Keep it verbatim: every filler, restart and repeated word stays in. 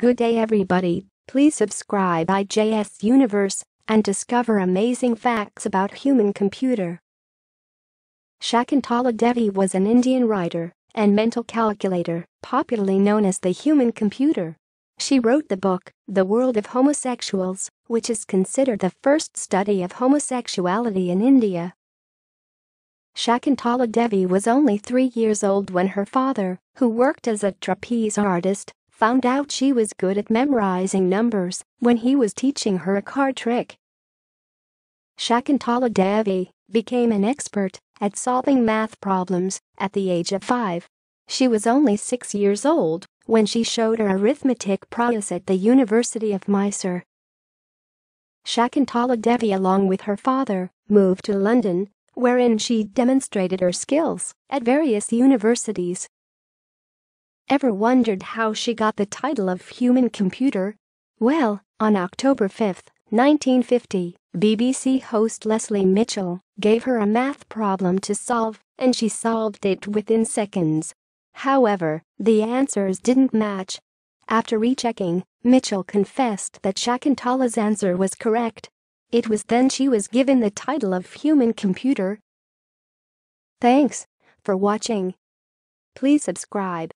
Good day everybody, please subscribe I J S Universe and discover amazing facts about human computer. Shakuntala Devi was an Indian writer and mental calculator, popularly known as the human computer. She wrote the book, The World of Homosexuals, which is considered the first study of homosexuality in India. Shakuntala Devi was only three years old when her father, who worked as a trapeze artist, found out she was good at memorizing numbers when he was teaching her a card trick. Shakuntala Devi became an expert at solving math problems at the age of five. She was only six years old when she showed her arithmetic prowess at the University of Mysore. Shakuntala Devi, along with her father, moved to London, wherein she demonstrated her skills at various universities. Ever wondered how she got the title of human computer? Well, on October fifth, nineteen fifty, B B C host Leslie Mitchell gave her a math problem to solve, and she solved it within seconds. However, the answers didn't match. After rechecking, Mitchell confessed that Shakuntala's answer was correct. It was then she was given the title of human computer. Thanks for watching. Please subscribe.